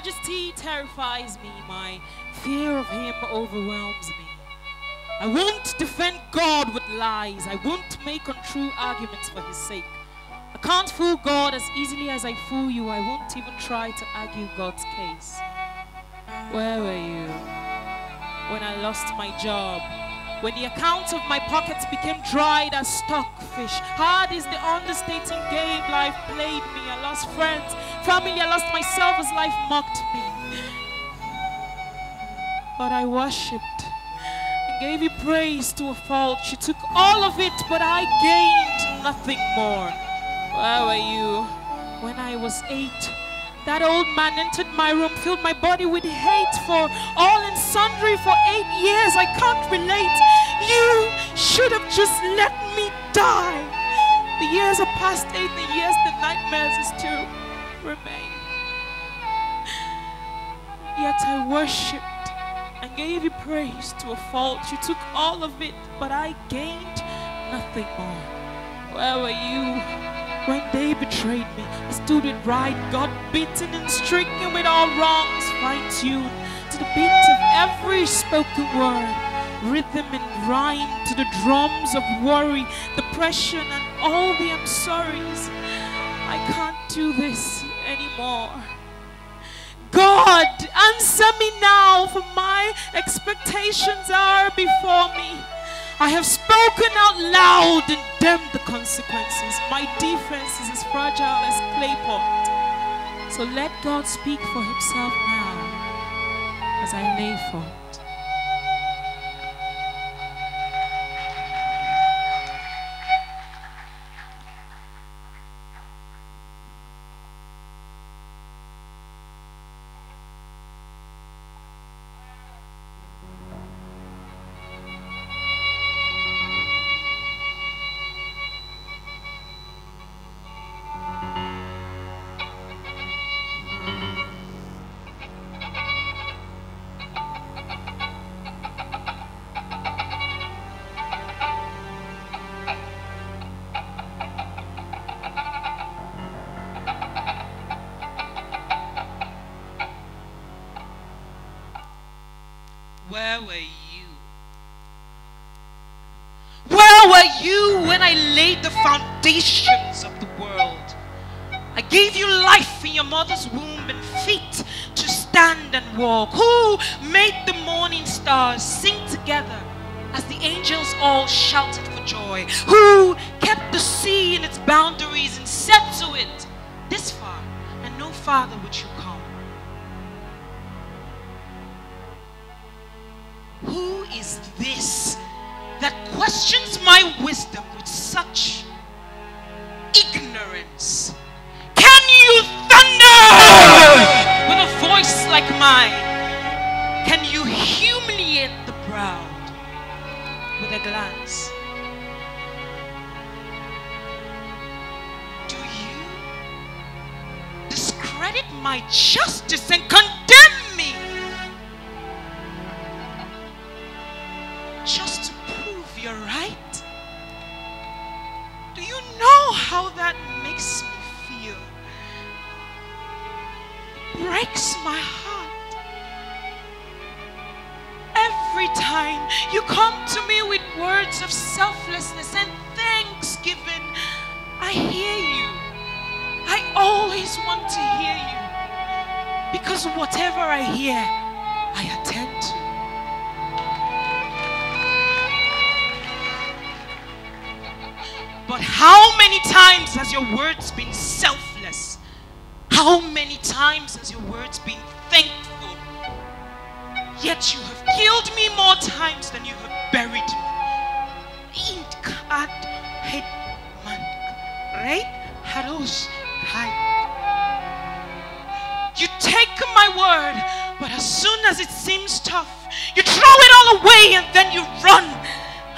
majesty terrifies me. My fear of him overwhelms me. I won't defend God with lies. I won't make untrue arguments for his sake. I can't fool God as easily as I fool you. I won't even try to argue God's case. Where were you when I lost my job? When the accounts of my pockets became dried as stockfish? Hard is the understating game life played me. I lost friends, family, I lost myself as life mocked me. But I worshipped and gave you praise to a fault. You took all of it, but I gained nothing more. Where were you when I was 8? That old man entered my room, filled my body with hate for all and sundry for 8 years. I can't relate. You should have just let me die. The years have passed 8, the years, the nightmares is to remain. Yet I worshipped and gave you praise to a fault. You took all of it, but I gained nothing more. Where were you when they betrayed me? I stood it right, got beaten and stricken with all wrongs, fine-tuned to the beat of every spoken word, rhythm and rhyme to the drums of worry, depression and all the I'm sorries. I can't do this anymore. God, answer me now, for my expectations are before me. I have spoken out loud and damned the consequences. My defense is as fragile as clay pot. So let God speak for himself now as I lay forth. Where were you? Where were you when I laid the foundations of the world? I gave you life in your mother's womb and feet to stand and walk. Who made the morning stars sing together as the angels all shouted for joy? Who kept the sea in its boundaries and said to it, "This far and no farther would you come"? Who is this that questions my wisdom with such ignorance? Can you thunder with a voice like mine? Can you humiliate the proud with a glance? Do you discredit my justice and condemn me? Just to prove you're right? Do you know how that makes me feel? It breaks my heart. Every time you come to me with words of selflessness and thanksgiving, I hear you. I always want to hear you, because whatever I hear, I attend to. But how many times has your words been selfless? How many times has your words been thankful? Yet you have killed me more times than you have buried me. You take my word, but as soon as it seems tough, you throw it all away and then you run,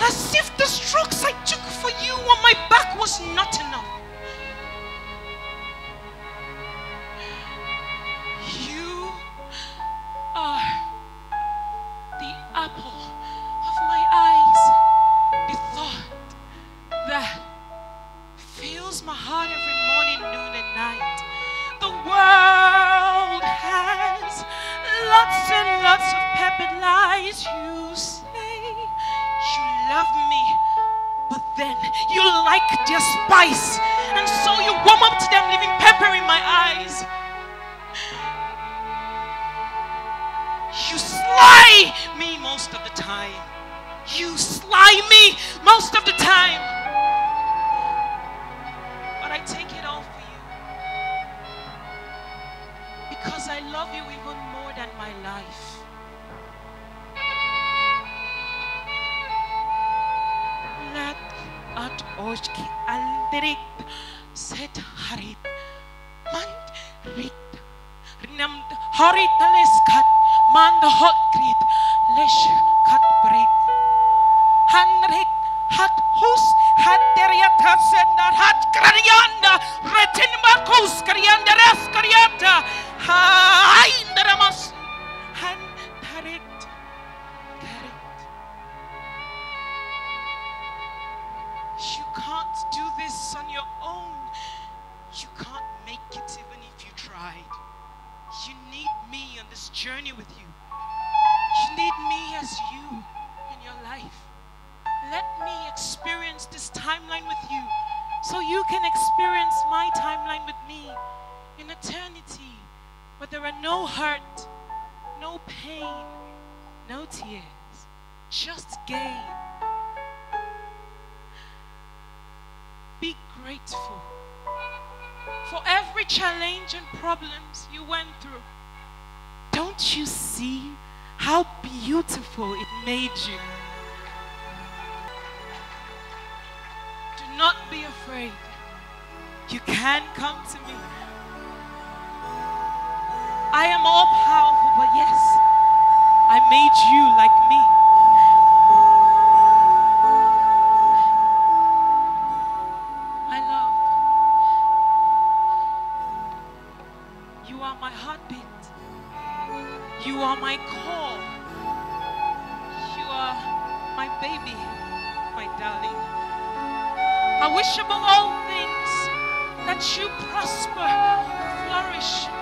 as if the strokes I took for you on my back was not enough. You are the apple of my eyes, the thought that fills my heart every morning, noon and night. The world has did you say? You love me, but then you like their spice, and so you warm up to them, leaving pepper in my eyes. You sly me most of the time. You sly me most of the time. But I take it all for you, because I love you even more than my life. At Oshki Andrit said Harit Mand Rit Rinamd Harit Leskat Mand Hotgrit Lesh Kat Brit Hanrik Hat Hus Hat Deriata Sender Hat Karianda Retin Marcus Karianda Res Kariata Haindramas Han Harit You can't do this on your own. You can't make it even if you tried. You need me on this journey with you. You need me as you in your life. Let me experience this timeline with you so you can experience my timeline with me in eternity, where there are no hurt, no pain, no tears, just gain. Be grateful for every challenge and problems you went through. Don't you see how beautiful it made you? Do not be afraid. You can come to me. I am all powerful, but yes, I made you like me. You are my call. You are my baby, my darling. I wish above all things that you prosper, flourish.